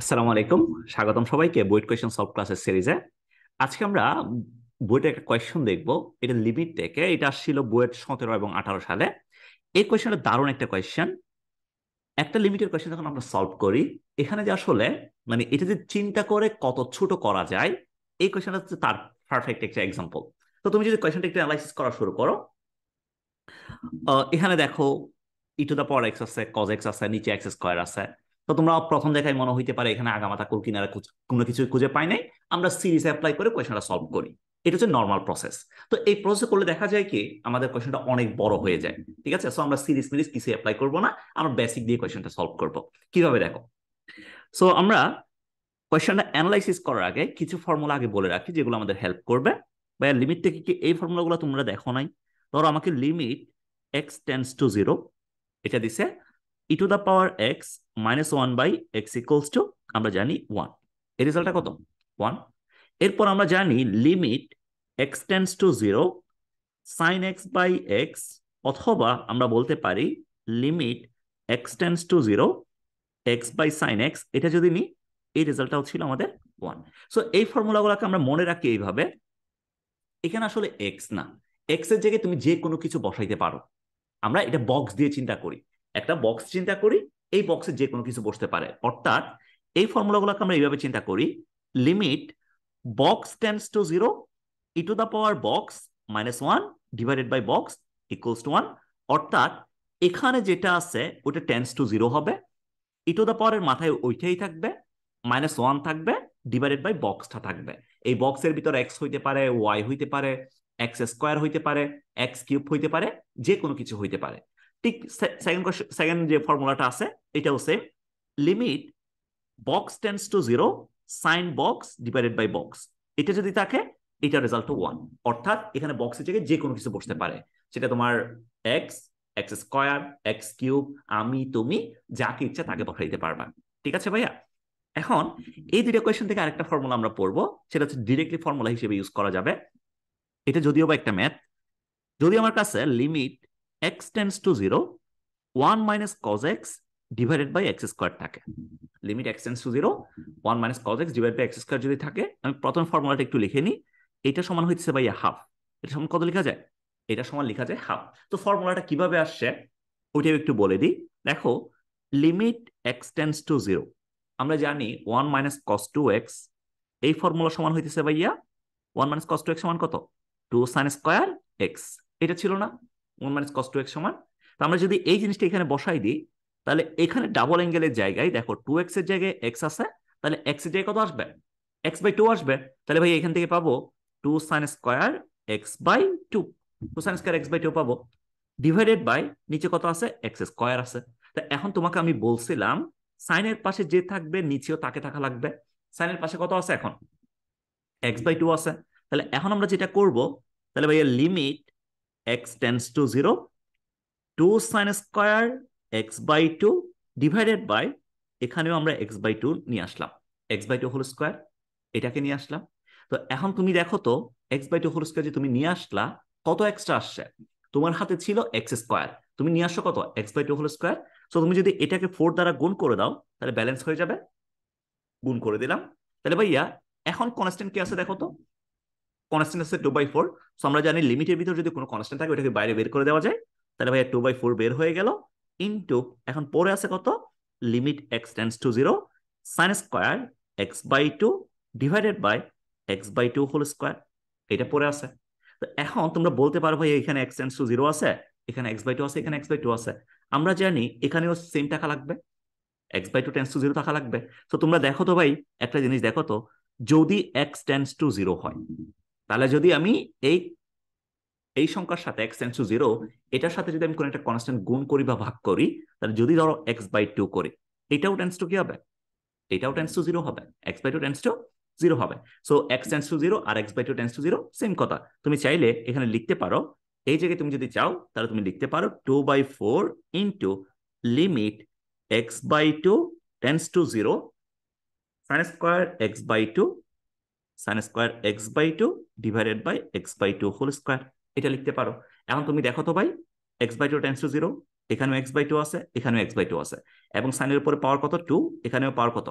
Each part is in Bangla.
আসসালামু আলাইকুম, স্বাগতম সবাইকে বুয়েট কোয়েশ্চন সলভ ক্লাসের সিরিজে। আজকে আমরা বুয়েটের একটা কোয়েশ্চন দেখব, এটা লিমিট থেকে। এটা আসছিল বুয়েট 17 এবং 18 সালে। এই কোয়েশ্চনটা দারুণ একটা কোয়েশ্চন। একটা লিমিটের কোয়েশ্চন যখন আমরা সলভ করি, এখানে যে আসলে মানে এটা যে চিন্তা করে কত ছোট করা যায়, এই কোয়েশ্চনটা হচ্ছে তার পারফেক্ট একটা এক্সাম্পল। তো তুমি যদি কোয়েশ্চনটা একটু অ্যানালাইসিস করা শুরু করো, এখানে দেখো e to the power x আছে, কজ এক্স আছে, নিচে এক্স স্কয়ার আছে। তো তোমরা প্রথম দেখায় মনে হইতে পারে এখানে আগামাতা কোন কিনারা কোনো কিছু খুঁজে পাই নাই, আমরা সিরিজ অ্যাপ্লাই করে কোয়েশনটা সলভ করি। এটা হচ্ছে নর্মাল প্রসেস। তো এই প্রসেস করলে দেখা যায় কি আমাদের কোয়েশনটা অনেক বড় হয়ে যায়, ঠিক আছে? সো আমরা সিরিজ মিরিজ কিছু অ্যাপ্লাই করবো না, আমরা বেসিক দিয়ে কোয়েশনটা সলভ করবো। কিভাবে দেখো, সো আমরা কোয়েশনটা অ্যানালাইসিস করার আগে কিছু ফর্মুলা আগে বলে রাখি যেগুলো আমাদের হেল্প করবে। বা লিমিট থেকে কি এই ফর্মুলাগুলো তোমরা দেখো নাই? ধরো আমাকে লিমিট এক্স টেন্ডস টু 0 এটা দিছে, e to the power x minus 1 by x equals to আমরা জানি 1, এর রেজাল্টটা কত 1। এরপর আমরা জানি limit x tends to 0 sin x by x, অথবা আমরা বলতে পারি limit x tends to 0 x by sin x, এটা যদি নি এই রেজাল্টটাও ছিল আমাদের 1। সো এই ফর্মুলাগুলোকে আমরা মনে রাখি এইভাবে, এখানে আসলে x না, x এর জায়গায় তুমি যে কোনো কিছু বসাইতে পারো। আমরা এটা বক্স দিয়ে চিন্তা করি, একটা বক্স চিন্তা করি, এই বক্সে যে কোনো কিছু বসতে পারে। অর্থাৎ এই ফর্মুলাগুলোকে আমরা এইভাবে চিন্তা করি, limit box tends to 0 e to the power box minus 1 divided by box equals to 1। অর্থাৎ এখানে যেটা আছে ওটা টেন্ডস টু 0 হবে, e to the power এর মাথায় ওইটাই থাকবে, মাইনাস 1 থাকবে, ডিভাইডেড বাই বক্সটা থাকবে। এই বক্সের ভিতরে এক্স হইতে পারে, ওয়াই হইতে পারে, এক্স স্কোয়ার হইতে পারে, এক্স কিউব হইতে পারে, যে কোনো কিছু হইতে পারে। ঠিক সেকেন্ড যে ফর্মুলাটা আছে এটাও same, limit box tends to 0 sine box divided by box, এটা যদি থাকে এটা রেজাল্ট 1। অর্থাৎ এখানে বক্সের জায়গায় যে কোনো কিছু বসতে পারে, সেটা তোমার x, x square, x cube, আমি তুমি যাকে ইচ্ছা তাকে বসাইতে পারবা, ঠিক আছে ভাইয়া? এখন এই দুইটা কোয়েশ্চন থেকে আরেকটা ফর্মুলা আমরা পড়বো, সেটা হচ্ছে ডিরেক্টলি ফর্মুলা হিসেবে ইউজ করা যাবে। এটা যদিও বা একটা ম্যাথ, যদি আমার কাছে limit x tends to 0 1 minus cos x divided by x square থাকে, limit x tends to 0 1 minus cos x divided by x square যদি থাকে, আমি প্রথম ফর্মুলাটা একটু লিখে নিই। এটা সমান হইছে ভাইয়া হাফ। এটা সমান কত লেখা যায়? এটা সমান লেখা যায় হাফ। তো ফর্মুলাটা কিভাবে আসছে ওইটাও একটু বলে দিই। দেখো লিমিট x tends to 0 আমরা জানি 1 minus cos 2x, এই ফর্মুলা সমান হইছে ভাইয়া 1 minus cos 2x সমান কত 2 sin square x, এটা ছিল না 1 minus cos 2x সমান। তো আমরা যদি এই জিনিসটা এখানে বসাই দিই, তাহলে এখানে ডাবল অ্যাঙ্গেলের জায়গায় দেখো 2x এর জায়গায় x আছে, তাহলে x এর জায়গায় কত আসবে x বাই 2 আসবে। তাহলে ভাই এখান থেকে পাবো 2 sin square x by 2, 2 sin square x by 2 পাবো, ডিভাইডেড বাই নিচে কত আছে x স্কয়ার আছে। তো এখন তোমাকে আমি বলছিলাম sin এর পাশে যে থাকবে নিচেও তাকে থাকা লাগবে, sin এর পাশে কত আছে এখন x বাই 2 আছে। তাহলে এখন আমরা যেটা করব, তাহলে ভাইয়া limit x tends to 0 2 sin square x by 2 divided by, এখানেও আমরা x by 2 নিয়ে আসলাম, x by 2 whole square এটাকে নিয়ে আসলাম। তো এখন তুমি দেখো তো x by 2 whole square যে তুমি নিয়ে আসলা, কত এক্সট্রা আসছে? তোমার হাতে ছিল x square, তুমি নিয়ে আসো কত x by 2 whole square। So তুমি যদি এটাকে 4 দ্বারা গুণ করে দাও তাহলে ব্যালেন্স হয়ে যাবে, গুণ করে দিলাম। তাহলে ভাইয়া এখন কনস্ট্যান্ট কি আছে দেখো তো, কনস্ট্যান্ট আছে 2/4। সো আমরা জানি লিমিটের ভিতর যদি কোনো কনস্ট্যান্ট থাকে ওটাকে বাইরে বের করে দেওয়া যায়। তাহলে ভাইয়া 2/4 বের হয়ে গেল, ইনটু এখন পরে আছে কত limit x tends to 0 sin square x by 2 divided by x by 2 whole square, এটা পরে আছে। তো এখন তোমরা বলতে পারো ভাই এখানে x টেন্ডস টু 0 আছে, এখানে x বাই 2 আছে, এখানে x বাই 2 আছে। আমরা জানি এখানেও সেম টাকা লাগবে, x বাই 2 টেন্ডস টু 0 টাকা লাগবে। তো তোমরা দেখো তো ভাই একটা জিনিস দেখো তো, যদি x টেন্ডস টু 0 হয়, তাহলে যদি আমি এই সংখ্যার সাথে x টেন্ডস টু 0 এটার সাথে যদি আমি কোনো একটা কনস্ট্যান্ট গুণ করি বা ভাগ করি, তাহলে যদি ধরো x বাই 2 করি, এটাও টেন্ডস টু কি হবে, এটাও টেন্ডস টু 0 হবে, x বাই 2 টেন্ডস টু 0 হবে। সো x টেন্ডস টু 0 আর x by 2 tends to 0 same কথা। তুমি চাইলে এখানে লিখতে পারো, এই জায়গায় তুমি যদি চাও তাহলে তুমি লিখতে পারো 2/4 into limit x by 2 tends to 0 sin square x by 2 sin square x by 2 divided by x by 2 whole square, এটা লিখতে পারো। এখন তুমি দেখো তো ভাই x বাই 2 টেন্ডস টু 0, এখানেও x বাই 2 আছে, এখানেও x বাই 2 আছে, এবং sin এর উপরে পাওয়ার কত 2, এখানেও পাওয়ার কত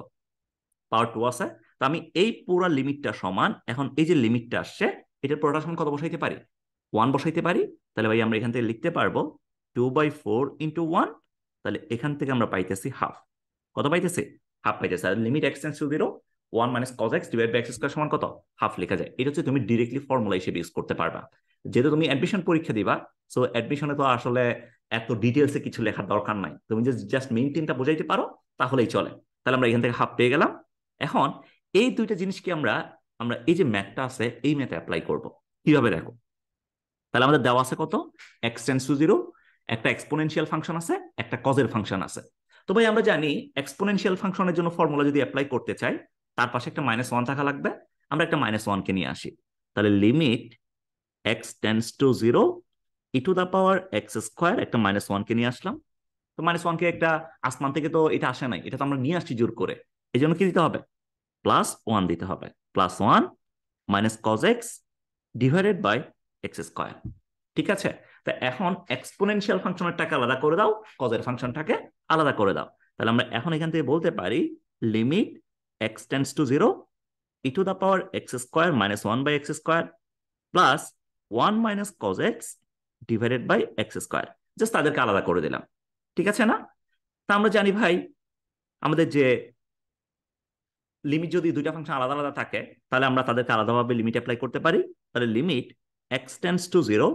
পাওয়ার 2 আছে তো আমি এই পুরো লিমিটটা সমান এখন এই যে লিমিটটা আসছে এটার পুরোটা সমান কত বসাইতে পারি 1 বসাইতে পারি তাহলে ভাই আমরা এখান থেকে লিখতে পারবো 2/4 1 তাহলে এখান থেকে আমরা পাইতেছি হাফ কত পাইতেছি হাফ পাইতেছি আর লিমিট x → 0 1 - cos x / x² সমান কত হাফ লেখা যায় এটা হচ্ছে তুমি डायरेक्टली ফর্মুলা হিসেবে ইউজ করতে পারবা যেটা তুমি অ্যাডমিশন পরীক্ষা দিবা সো অ্যাডমিশনে তো আসলে এত ডিটেইলসে কিছু লেখার দরকার নাই তুমি জাস্ট মেইনটেইনটা বোঝাইতে পারো তাহলেই চলে তাহলে আমরা এখান থেকে হাফ পেয়ে গেলাম এখন এই দুইটা জিনিস কি আমরা আমরা এই যে ম্যাথটা আছে এই ম্যাথে অ্যাপ্লাই করব কিভাবে দেখো তাহলে আমাদের দেওয়া আছে কত x → 0 একটা এক্সপোনেনশিয়াল ফাংশন আছে একটা কজের ফাংশন আছে তো ভাই আমরা জানি এক্সপোনেনশিয়াল ফাংশনের জন্য ফর্মুলা যদি অ্যাপ্লাই করতে চাই তার পাশে একটা -1 থাকা লাগবে আমরা একটা -1 কে নিয়ে আসি তাহলে limit x tends to 0 e to the power x² একটা -1 কে নিয়ে আসলাম তো -1 কে একটা আসমান থেকে তো এটা আসে নাই এটা তো আমরা নিয়ে আসছি জোর করে এজন্য কি দিতে হবে +1 দিতে হবে +1 cos x x² ঠিক আছে তো এখন এক্সপোনেনশিয়াল ফাংশনটাকে আলাদা করে দাও কজের ফাংশনটাকে আলাদা করে দাও তাহলে আমরা এখন এখান থেকে বলতে পারি limit x tends to 0 e to the power x² - 1 x² plus 1 - cos x / x² just তাদেরকে আলাদা করে দিলাম ঠিক আছে না তো আমরা জানি ভাই আমাদের যে লিমিট যদি দুইটা ফাংশন আলাদা আলাদা থাকে তাহলে আমরা তাদেরকে আলাদাভাবে লিমিট অ্যাপ্লাই করতে পারি তাহলে limit x tends to 0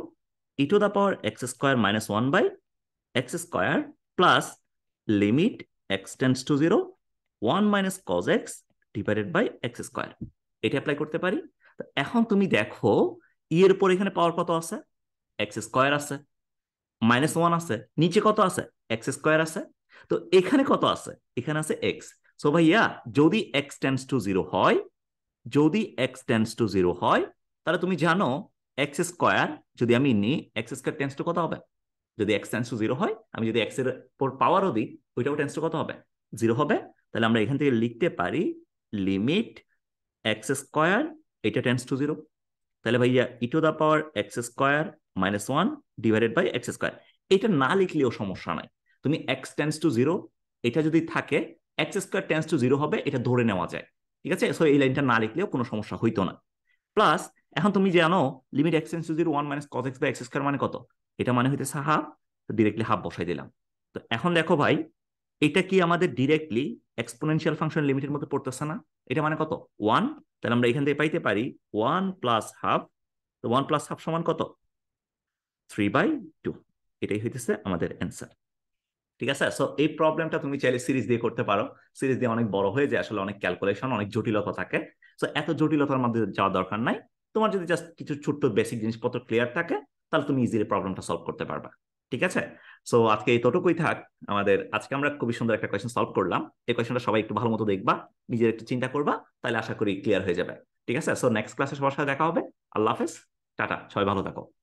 e to the power x² - 1 / x² plus limit x tends to 0 1 - cos x / x² এটা अप्लाई করতে পারি তো এখন তুমি দেখো e এর উপর এখানে পাওয়ার কত আছে x² আছে -1 আছে নিচে কত আছে x² আছে তো এখানে কত আছে এখানে আছে x সো ভাইয়া যদি x tends to 0 হয় যদি x tends to 0 হয় তাহলে তুমি জানো x² যদি আমি নি x² tends to কত হবে যদি x tends to 0 হয় আমি যদি x এর উপর পাওয়ারও দিই ওইটাও tends to কত হবে 0 হবে তাহলে আমরা এখান থেকে লিখতে পারি লিমিট x² এটা tends to 0 তাহলে ভাইয়া e to the power x² - 1 / x² এটা না লিখলেও সমস্যা নাই তুমি x tends to 0 এটা যদি থাকে x² tends to 0 হবে এটা ধরে নেওয়া যায় ঠিক আছে সো এই লাইনটা না লিখলেও কোনো সমস্যা হইতো না প্লাস এখন তুমি জানো limit x tends to 0 1 - cos x / x² মানে কত এটা মানে হইতেছে হাফ তো डायरेक्टली হাফ বসাই দিলাম তো এখন দেখো ভাই এটা কি আমাদের डायरेक्टली এক্সপোনেনশিয়াল ফাংশন লিমিটের মধ্যে পড়তেছে না এটা মানে কত 1 তাহলে আমরা এখান থেকে পাইতে পারি 1 + হাফ তো 1 + হাফ সমান কত 3/2 এটাই হইতেছে আমাদের आंसर ঠিক আছে সো এই প্রবলেমটা তুমি চাইলে সিরিজ দিয়ে করতে পারো সিরিজ দিয়ে অনেক বড় হয়ে যায় আসলে অনেক ক্যালকুলেশন অনেক জটিলতা থাকে সো এত জটিলতার মধ্যে যাওয়া দরকার নাই তোমার যদি জাস্ট কিছু ছোট বেসিক জিনিসপত্র ক্লিয়ার থাকে তাহলে তুমি ইজিলি প্রবলেমটা সলভ করতে পারবা ঠিক আছে সো আজকে এতটুকুই থাক আমাদের আজকে আমরা খুব সুন্দর একটা কোশ্চেন সলভ করলাম এই কোশ্চেনটা সবাই একটু ভালোমতো দেখবা নিজের একটু চিন্তা করবা তাহলে আশা করি ক্লিয়ার হয়ে যাবে ঠিক আছে সো নেক্সট ক্লাসে সবার সাথে দেখা হবে আল্লাহ হাফেজ টাটা সবাই ভালো থাকো